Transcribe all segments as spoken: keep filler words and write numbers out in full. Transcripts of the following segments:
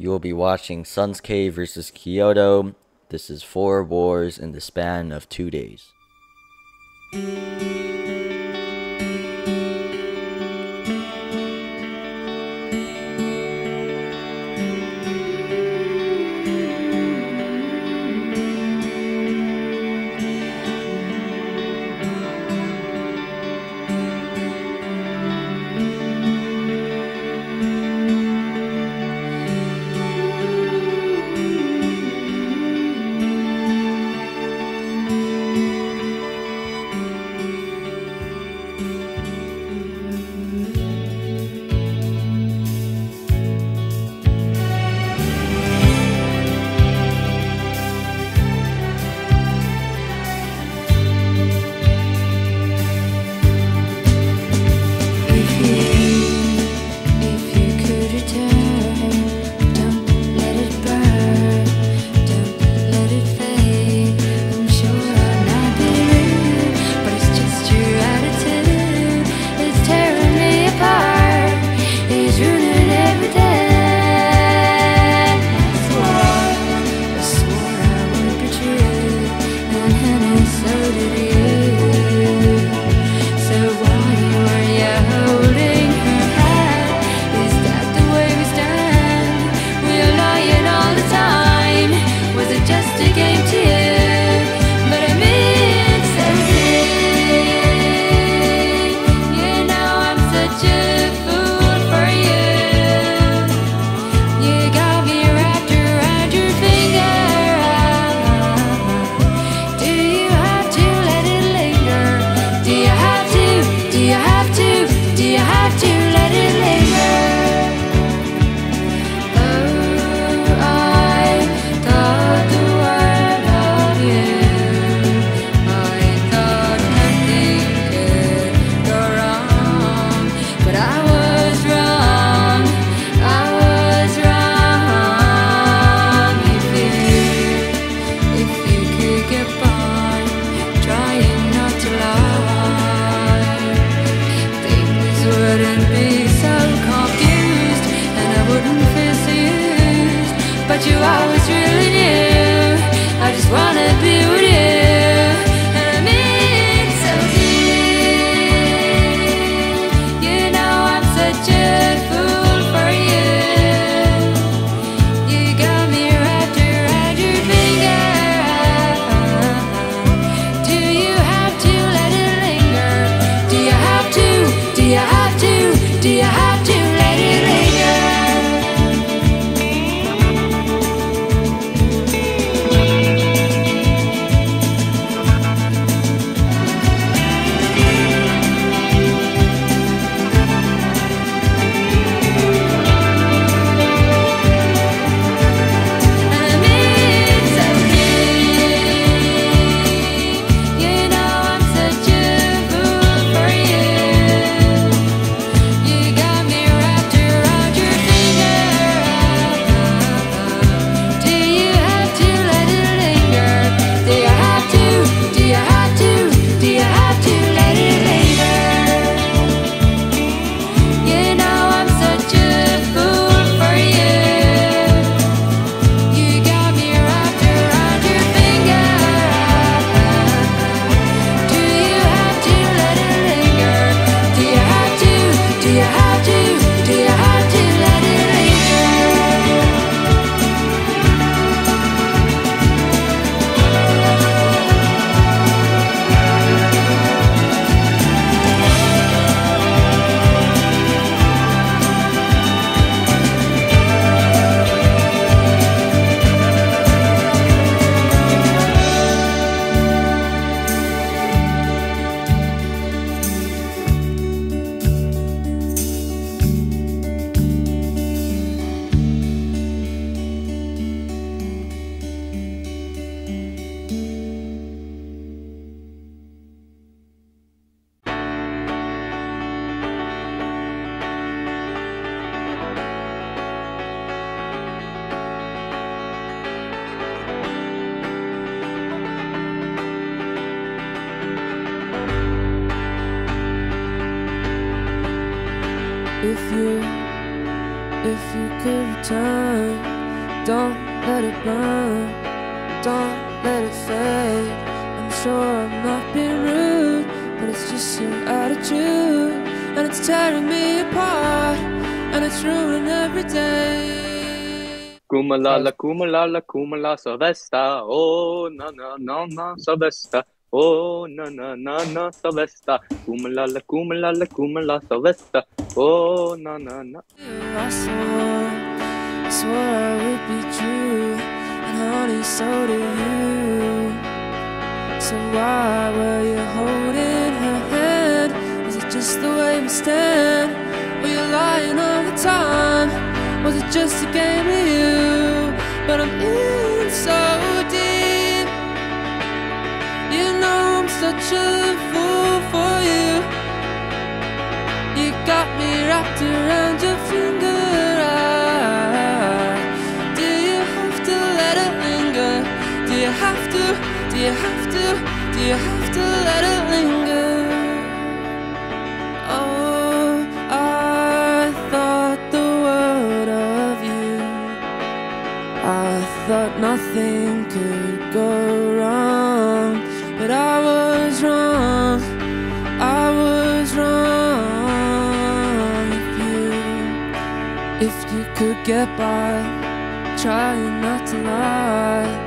You will be watching Sonsk versus Kyoto. This is four wars in the span of two days. You always really knew I just wanna be with you, and I mean so deep. You know I'm such a fool for you. You got me wrapped around your finger. Do you have to let it linger? Do you have to? Do you have to? Do you have to? If you, if you could return Don't let it burn, don't let it fade. I'm sure I'm not being rude, but it's just your attitude, and it's tearing me apart, and it's ruining every day. Kumalala, kumalala, kumala, Sylvester. Oh, na na na na, Sylvester. Oh, na na na na, Sylvester. Kumalala, kumalala, kumala, Sylvester. Oh, na na na. I swore I would be true, and honey, so do you. So why were you holding her hand? Is it just the way we stand? Were you lying all the time? Was it just a game of you? But I'm in so deep. You know I'm such a fool for you. You got me wrapped around your finger. Do you have to, do you have to let it linger? Oh, I thought the world of you. I thought nothing could go wrong, but I was wrong, I was wrong. If you, if you could get by, trying not to lie,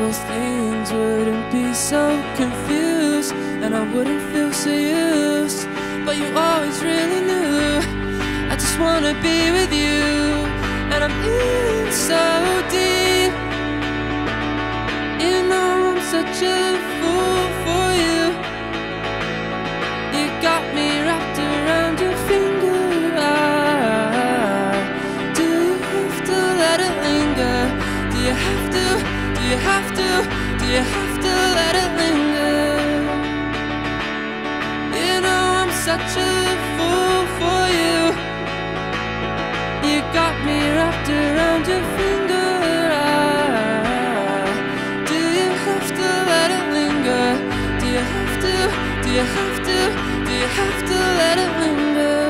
those things wouldn't be so confused, and I wouldn't feel so used. But you always really knew I just wanna be with you, and I'm in so deep. You know I'm such a fool for you. You got me wrapped around your finger. I, do you have to let it linger? Do you have to? Do you have to, do you have to let it linger? You know I'm such a fool for you. You got me wrapped around your finger. I, do you have to let it linger? Do you have to, do you have to, do you have to let it linger?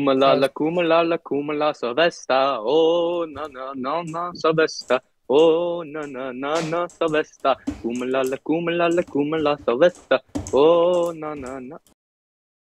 Kumalala, Kumalala, Kumala, Sylvester. Oh, na na na na, Sylvester. Oh, na na na na, Sylvester. Kumalala, Kumalala, Kumala, Sylvester. Oh, na na na.